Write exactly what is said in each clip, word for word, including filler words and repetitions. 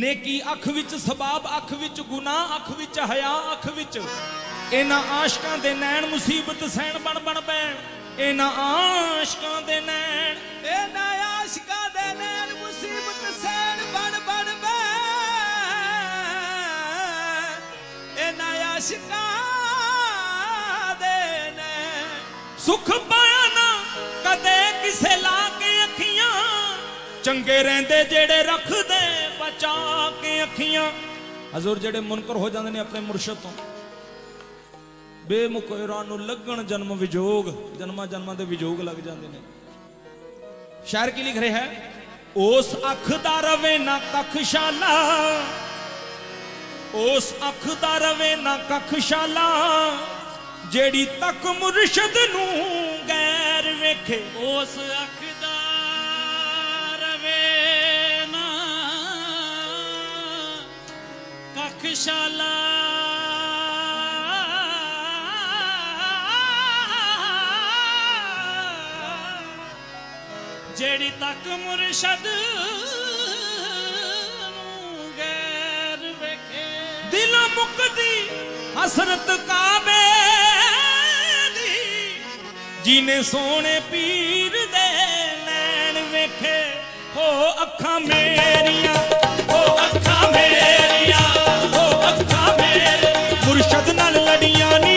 नेकी अख विच सबाब, अख विच गुनाह, अख विच हया, अख विच इना आशकां दे नैन मुसीबत सहन बन बन बैन। इना आशकां दे नैन, इना आशकां दे नैन मुसीबत सहन बन बन बैन। इना आशकां दे नैन सुख पाया ना कदे किसे ला के अखियां। चंगे रहंदे जेड़े रख दे बचा के अखियां। हजूर जेड़े मुनकर हो जाते हैं अपने मुर्शद तो, बेमुकरा लगन जन्म विजोग, जन्मा जन्मा दे विजोग लग जाते हैं। शायर की लिख रहा है, उस अख दा रवे ना कखशाला, उस अख दा रवे ना कखशाला, जेड़ी तक मुर्शद नू गैर वेखे। उस अख दा रवे ना कखशाला, जेड़ी तक मुर्शद नू गैर वेखे। दिल मुकदी हसरत काबे दी, जीने सोने पीर दे नैन वेखे। हो अखा मेरिया, हो अखा मेरिया, हो अखा मेरिया मुर्शद नाल लड़िया नी।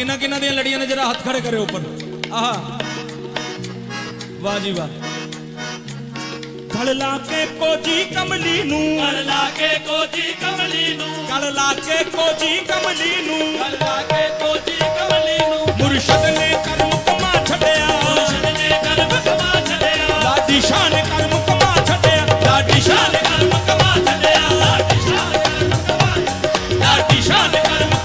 किन्ना किन्ना दिया लड़िया ने, जरा हाथ खड़े करे ऊपर। आहा, वाह जी वाह। कल लाके कोजी कमली नू, कल लाके कोजी कमली नू, कल लाके कोजी कमली नू, कल लाके कोजी कमली नू मुर्शद ने कर्म कमा छड़या, मुर्शद ने कर्म कमा छड़या, लाडी शाह ने कर्म कमा छड़या, लाडी शाह ने कर्म कमा छड़या, लाडी शाह ने कर्म कमा, लाडी शाह ने कर्म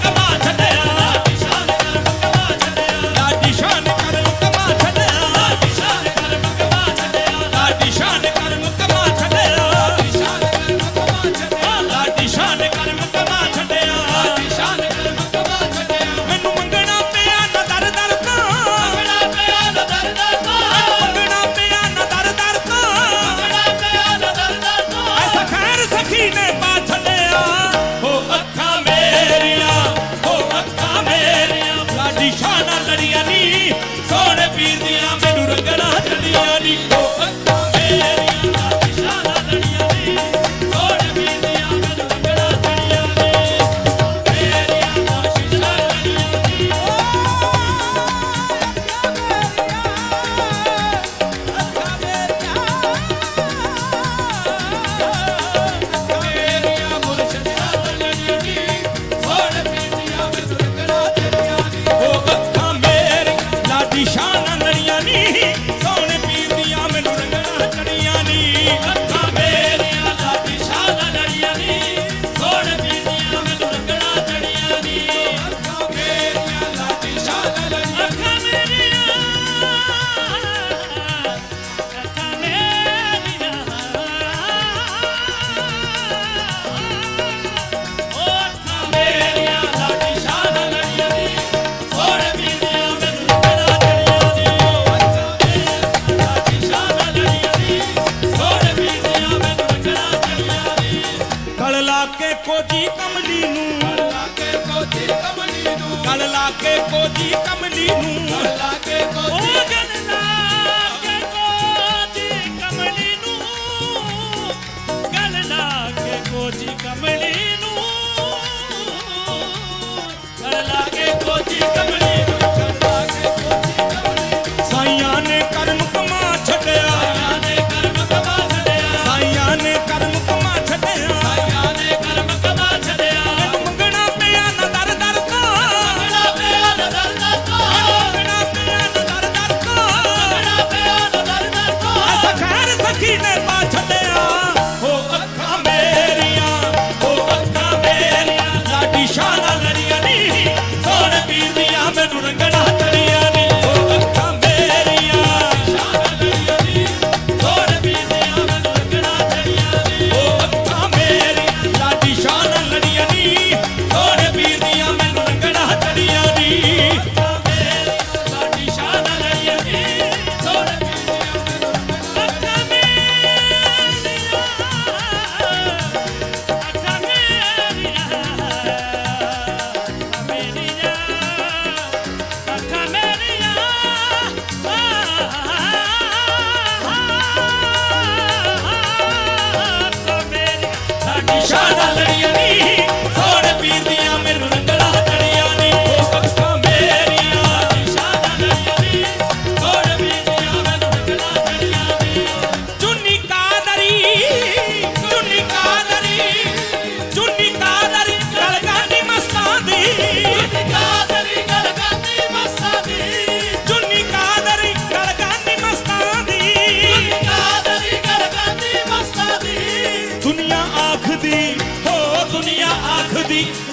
कमा छड़या। सखी ने पा छड़िया हो अखा मेरिया हो अखा मेरिया साडी शाना लड़िया नी सोने पीर दिया मैनू रंगना चढ़िया नी हो अखा मेरिया साडी शाना लड़िया नी सोने पीर दिया मैनू रंगना चढ़िया नी मेरिया साडी शाना लड़िया नी ओ अखा मेरिया अखा मेरिया कोजी कमली नू गल लाके कोजी कमली नू गल लाके कोजी कमली नू गल लाके कोजी गल लाके कोजी कमली नू गल लाके कोजी कमली नू गल लाके कोजी कमली नू गल लाके कोजी कमली नू साईया ने कर्म कमा छड़या साईया ने कर्म कमा छड़या साईया ने कर्म कमा छड़या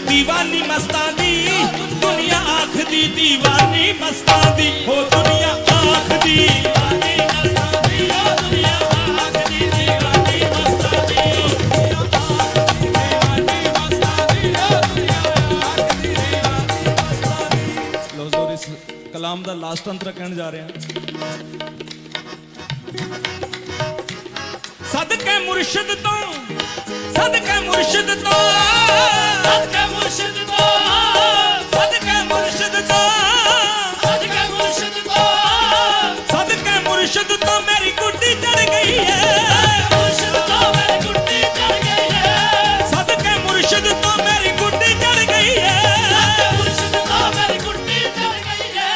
दीवानी मस्तानी दुनिया आख दी दीवानी मस्तानी हो दुनिया आख दी दीवानी मस्तानी हो दुनिया आख दी दीवानी मस्तानी दीवानी मस्तानी हो दुनिया आख दी दीवानी मस्तानी। लो जोर इस कलाम दा लास्ट अंतरा कहण जा रहे हैं। सदके मुर्शिद तो सदके मुर्शिद तो सदके मुर्शिद तो सदके मुर्शिद तो सदके मुर्शिद तो सदके मुर्शिद तो मेरी गुड्डी चढ़ गई है मुर्शिद तो मेरी गुड्डी चढ़ गई है सदके मुर्शिद तो मेरी गुड्डी चढ़ गई है सदके मुर्शिद तो मेरी गुड्डी चढ़ गई है।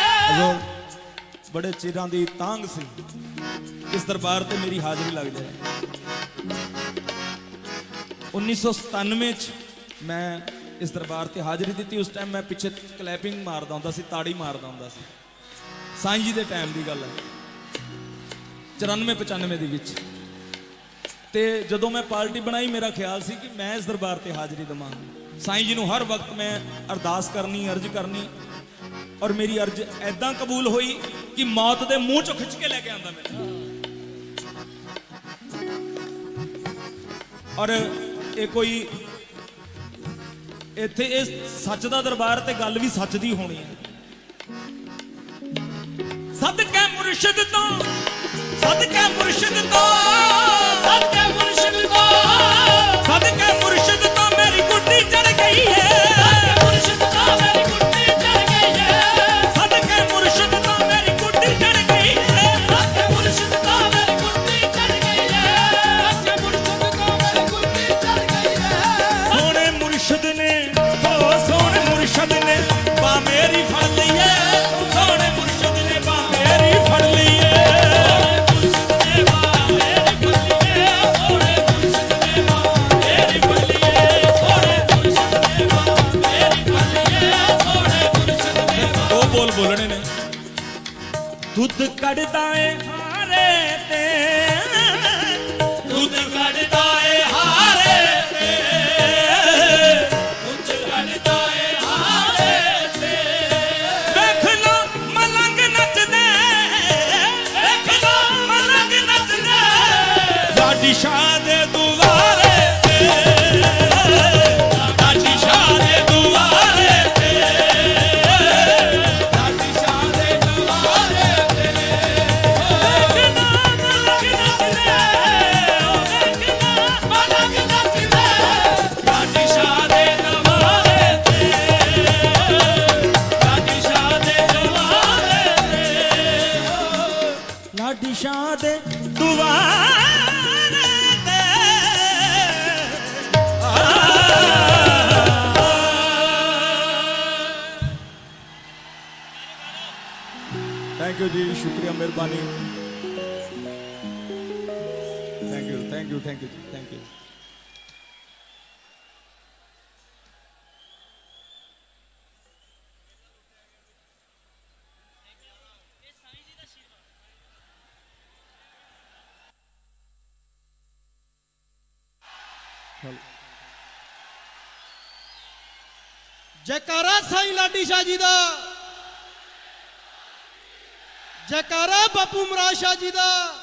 बड़े चिरां दी तांग सी इस दरबार ते मेरी हाजिरी लग जाए। उन्नीस सौ सतानवे मैं इस दरबार से हाजिरी दी। उस टाइम मैं पिछे क्लैपिंग मारदा हुंदा सी, ताड़ी मारदा हुंदा सी। साईं जी दे टाइम की गल है, चौरानवे पचानवे दे विच। ते जदों मैं पार्टी बनाई मेरा ख्याल सी कि मैं इस दरबार से हाजिरी देवां। साईं जी नूं हर वक्त मैं अरदास करनी, अर्ज करनी, और मेरी अर्ज ऐदां कबूल हुई कि मौत दे मूँह चों खिच के लैके आंदा मैं। और ये कोई इत्थे इस सच दा दरबार ते गल भी सच दी होनी है। सदके मुर्शिद तो सदके मुर्शिद तो सदके मुर्शिद तो दूध कड़ता है हारे ते दूध कड़ता है हारे ते दूध कड़ता है हारे ते देख लो मलंग नचदे देख लो मलंग नचदे लाडी शाह दे दुआरे ते लाडी शाह दे दुआरे ते लाडी शाह दे दुआरे ते देख लो मलंग नचदे देख लो मलंग नचदे लाडी शाह दे दुआरे ते लाडी शाह दे दुआरे ते लाडी शाह दे दुआरे जी शुक्रिया मेहरबानी thank you thank you thank you thank you जयकारा साईं लाडी शाह जी दा जयकारा बापू मराज शाह जी का।